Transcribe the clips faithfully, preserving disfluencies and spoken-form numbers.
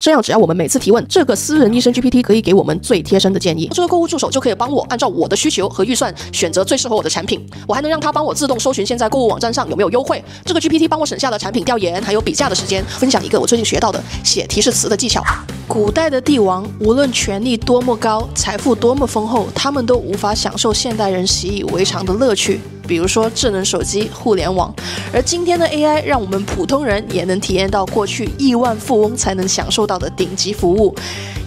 这样，只要我们每次提问，这个私人医生 G P T 可以给我们最贴身的建议。这个购物助手就可以帮我按照我的需求和预算选择最适合我的产品。我还能让它帮我自动搜寻现在购物网站上有没有优惠。这个 G P T 帮我省下了产品调研还有比价的时间。分享一个我最近学到的写提示词的技巧。古代的帝王无论权力多么高，财富多么丰厚，他们都无法享受现代人习以为常的乐趣。 比如说智能手机、互联网，而今天的 A I 让我们普通人也能体验到过去亿万富翁才能享受到的顶级服务。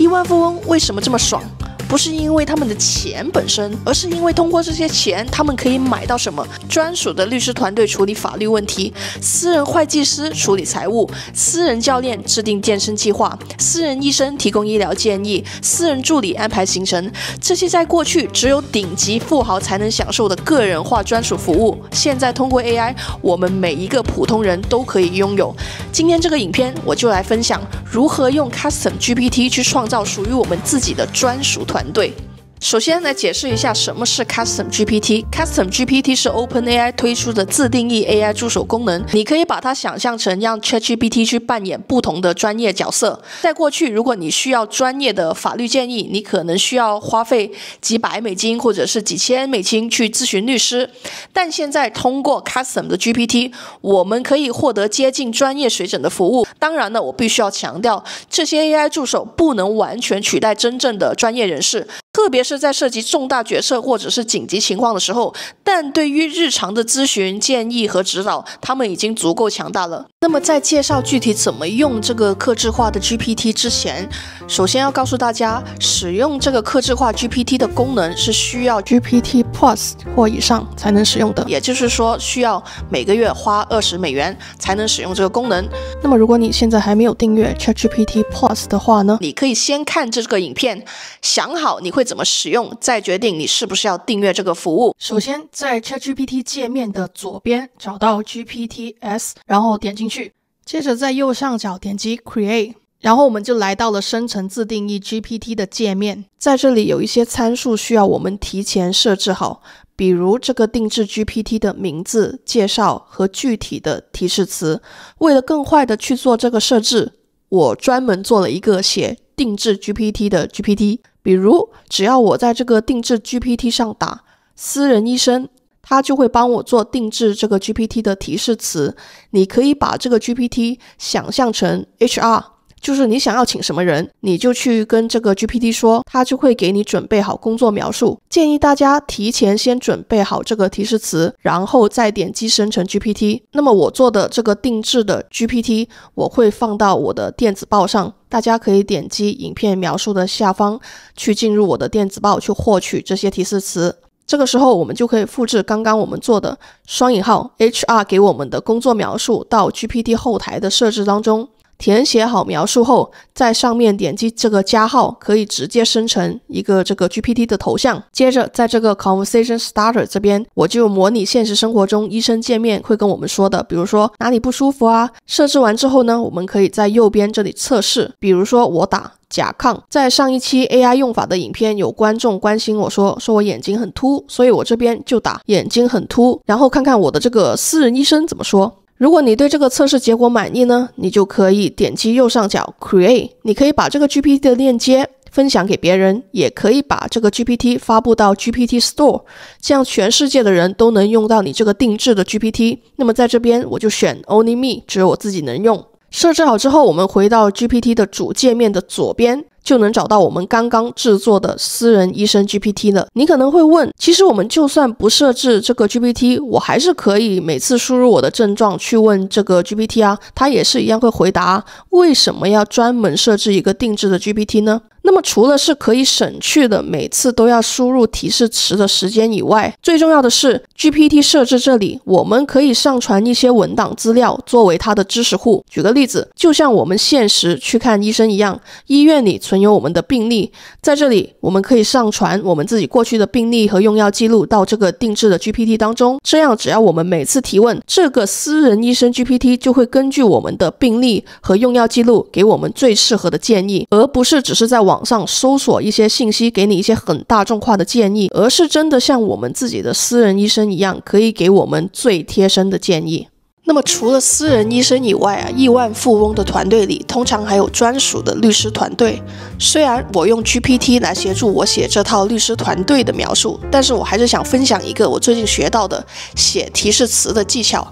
亿万富翁为什么这么爽？不是因为他们的钱本身，而是因为通过这些钱，他们可以买到什么？专属的律师团队处理法律问题，私人会计师处理财务，私人教练制定健身计划，私人医生提供医疗建议，私人助理安排行程。这些在过去只有顶级富豪才能享受的个人化专属服务，现在通过 A I， 我们每一个普通人都可以拥有。今天这个影片，我就来分享如何用 Custom G P T 去创造属于我们自己的专属团队。 团队。首先来解释一下什么是 Custom G P T。Custom G P T 是 OpenAI 推出的自定义 A I 助手功能，你可以把它想象成让 ChatGPT 去扮演不同的专业角色。在过去，如果你需要专业的法律建议，你可能需要花费几百美金或者是几千美金去咨询律师，但现在通过 Custom 的 G P T， 我们可以获得接近专业水准的服务。当然呢，我必须要强调，这些 A I 助手不能完全取代真正的专业人士。 特别是在涉及重大决策或者是紧急情况的时候，但对于日常的咨询、建议和指导，他们已经足够强大了。那么，在介绍具体怎么用这个客制化的 G P T 之前，首先要告诉大家，使用这个客制化 G P T 的功能是需要 G P T Plus 或以上才能使用的，也就是说，需要每个月花二十美元才能使用这个功能。那么，如果你现在还没有订阅 ChatGPT Plus 的话呢，你可以先看这个影片，想好你会 怎么使用，再决定你是不是要订阅这个服务。首先，在 ChatGPT 界面的左边找到 G P T S， 然后点进去，接着在右上角点击 Create， 然后我们就来到了生成自定义 G P T 的界面。在这里有一些参数需要我们提前设置好，比如这个定制 G P T 的名字、介绍和具体的提示词。为了更快的去做这个设置，我专门做了一个写定制 G P T 的 G P T。 比如，只要我在这个定制 G P T 上打“私人医生”，它就会帮我做定制这个 G P T 的提示词。你可以把这个 G P T 想象成 H R， 就是你想要请什么人，你就去跟这个 G P T 说，它就会给你准备好工作描述。建议大家提前先准备好这个提示词，然后再点击生成 G P T。那么我做的这个定制的 G P T， 我会放到我的电子报上。 大家可以点击影片描述的下方，去进入我的电子报去获取这些提示词。这个时候，我们就可以复制刚刚我们做的双引号 H R 给我们的工作描述到 G P T 后台的设置当中，填写好描述后，在上面点击这个加号，可以直接生成一个这个 G P T 的头像。接着，在这个 Conversation Starter 这边，我就模拟现实生活中医生界面会跟我们说的，比如说哪里不舒服啊。设置完之后呢，我们可以在右边这里测试，比如说我打 甲亢，在上一期 A I 用法的影片，有观众关心我说，说我眼睛很凸，所以我这边就打眼睛很凸，然后看看我的这个私人医生怎么说。如果你对这个测试结果满意呢，你就可以点击右上角 Create， 你可以把这个 G P T 的链接 分享给别人，也可以把这个 G P T 发布到 G P T Store， 这样全世界的人都能用到你这个定制的 G P T。那么在这边我就选 Only Me， 只有我自己能用。设置好之后，我们回到 G P T 的主界面的左边， 就能找到我们刚刚制作的私人医生 G P T 了。你可能会问，其实我们就算不设置这个 G P T， 我还是可以每次输入我的症状去问这个 G P T 啊，它也是一样会回答。为什么要专门设置一个定制的 G P T 呢？那么除了是可以省去的每次都要输入提示词的时间以外，最重要的是 G P T 设置这里，我们可以上传一些文档资料作为它的知识库。举个例子，就像我们现实去看医生一样，医院里存 有我们的病历，在这里我们可以上传我们自己过去的病历和用药记录到这个定制的 G P T 当中。这样，只要我们每次提问，这个私人医生 G P T 就会根据我们的病历和用药记录给我们最适合的建议，而不是只是在网上搜索一些信息给你一些很大众化的建议，而是真的像我们自己的私人医生一样，可以给我们最贴身的建议。那么，除了私人医生以外啊，亿万富翁的团队里通常还有专属的律师团队。虽然我用 G P T 来协助我写这套律师团队的描述，但是我还是想分享一个我最近学到的写提示词的技巧。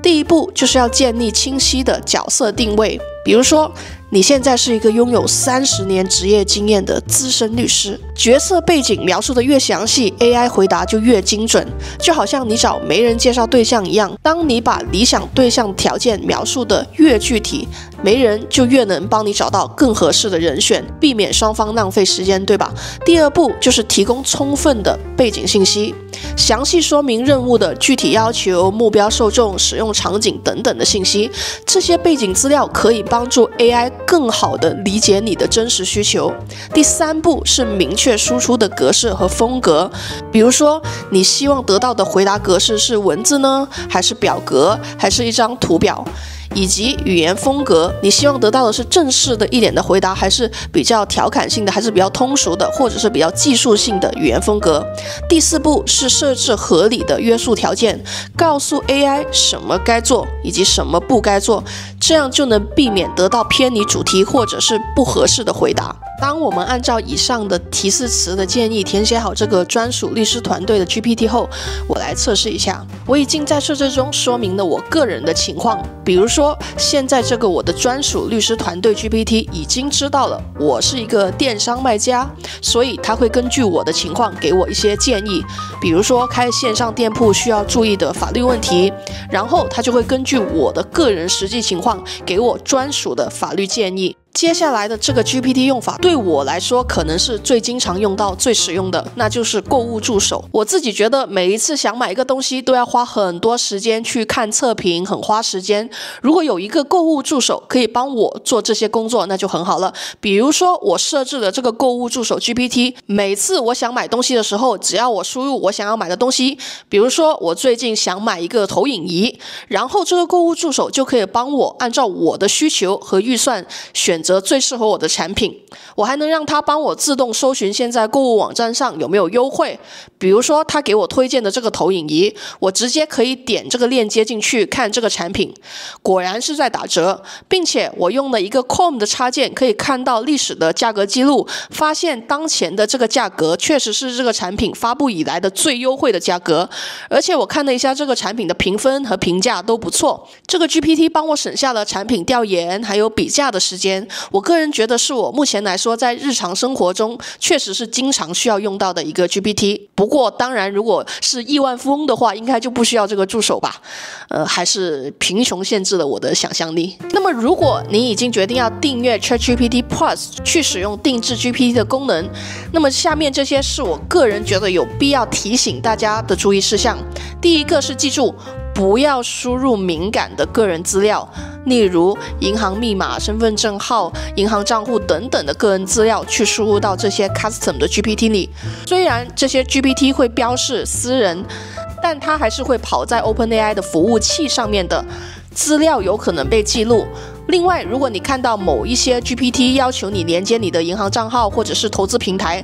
第一步就是要建立清晰的角色定位，比如说，你现在是一个拥有三十年职业经验的资深律师，角色背景描述的越详细 ，A I 回答就越精准。就好像你找媒人介绍对象一样，当你把理想对象条件描述的越具体，媒人就越能帮你找到更合适的人选，避免双方浪费时间，对吧？第二步就是提供充分的背景信息，详细说明任务的具体要求、目标受众、使用场景等等的信息。这些背景资料可以帮助 A I 更好地理解你的真实需求。第三步是明确输出的格式和风格，比如说你希望得到的回答格式是文字呢，还是表格，还是一张图表？以及语言风格，你希望得到的是正式的一点的回答，还是比较调侃性的，还是比较通俗的，或者是比较技术性的语言风格？第四步是设置合理的约束条件，告诉 A I 什么该做以及什么不该做，这样就能避免得到偏离主题或者是不合适的回答。当我们按照以上的提示词的建议填写好这个专属律师团队的 G P T 后，我来测试一下。我已经在设置中说明了我个人的情况，比如说现在这个我的专属律师团队 G P T 已经知道了我是一个电商卖家，所以它会根据我的情况给我一些建议，比如说开线上店铺需要注意的法律问题，然后它就会根据我的个人实际情况给我专属的法律建议。接下来的这个 G P T 用法对我来说可能是最经常用到最实用的，那就是购物助手。我自己觉得每一次想买一个东西都要花很多时间去看测评，很花时间，如果有一个购物助手可以帮我做这些工作那就很好了。比如说我设置了这个购物助手 G P T， 每次我想买东西的时候，只要我输入我想要买的东西，比如说我最近想买一个投影仪，然后这个购物助手就可以帮我按照我的需求和预算选择选择最适合我的产品。我还能让他帮我自动搜寻现在购物网站上有没有优惠，比如说他给我推荐的这个投影仪，我直接可以点这个链接进去看这个产品，果然是在打折，并且我用了一个 com 的插件可以看到历史的价格记录，发现当前的这个价格确实是这个产品发布以来的最优惠的价格，而且我看了一下这个产品的评分和评价都不错。这个 G P T 帮我省下了产品调研还有比价的时间，我个人觉得是我目前来说在日常生活中确实是经常需要用到的一个 G P T。 不过当然如果是亿万富翁的话应该就不需要这个助手吧，呃，还是贫穷限制了我的想象力。那么如果你已经决定要订阅 ChatGPT Plus 去使用定制 G P T 的功能，那么下面这些是我个人觉得有必要提醒大家的注意事项。第一个是记住不要输入敏感的个人资料，例如银行密码、身份证号、银行账户等等的个人资料去输入到这些 custom 的 G P T 里。虽然这些 G P T 会标示私人，但它还是会跑在 OpenAI 的服务器上面的，资料有可能被记录。另外，如果你看到某一些 G P T 要求你连接你的银行账号或者是投资平台，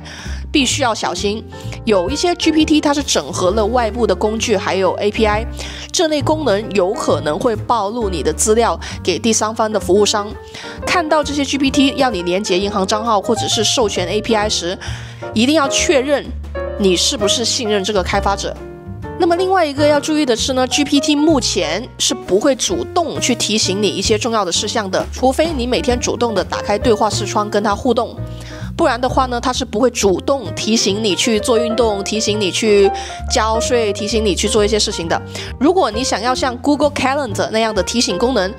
必须要小心。有一些 G P T 它是整合了外部的工具还有 A P I， 这类功能有可能会暴露你的资料给第三方的服务商。看到这些 G P T 要你连接银行账号或者是授权 A P I 时，一定要确认你是不是信任这个开发者。那么另外一个要注意的是呢 ，G P T 目前是不会主动去提醒你一些重要的事项的，除非你每天主动的打开对话视窗跟它互动，不然的话呢，它是不会主动提醒你去做运动，提醒你去交税，提醒你去做一些事情的。如果你想要像 Google Calendar 那样的提醒功能，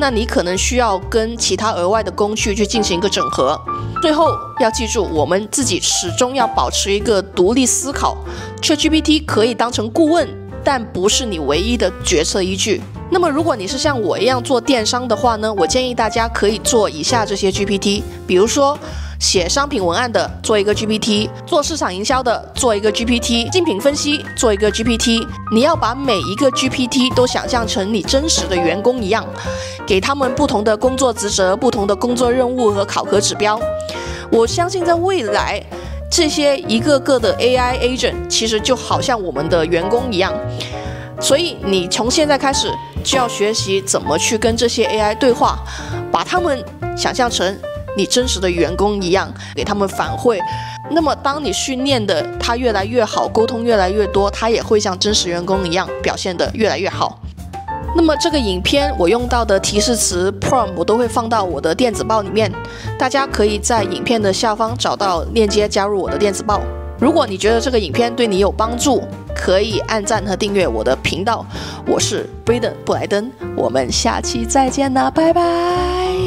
那你可能需要跟其他额外的工具去进行一个整合。最后要记住，我们自己始终要保持一个独立思考， ChatGPT 可以当成顾问，但不是你唯一的决策依据。那么如果你是像我一样做电商的话呢，我建议大家可以做以下这些 G P T， 比如说写商品文案的做一个 G P T， 做市场营销的做一个 G P T， 竞品分析做一个 G P T。 你要把每一个 G P T 都想象成你真实的员工一样，给他们不同的工作职责、不同的工作任务和考核指标。我相信在未来这些一个个的 A I agent 其实就好像我们的员工一样，所以你从现在开始就要学习怎么去跟这些 A I 对话，把他们想象成你真实的员工一样，给他们反馈。那么当你训练的它越来越好，沟通越来越多，它也会像真实员工一样表现得越来越好。 那么这个影片我用到的提示词 prompt 我都会放到我的电子报里面，大家可以在影片的下方找到链接加入我的电子报。如果你觉得这个影片对你有帮助，可以按赞和订阅我的频道。我是 Braden 布莱登，我们下期再见啦，拜拜。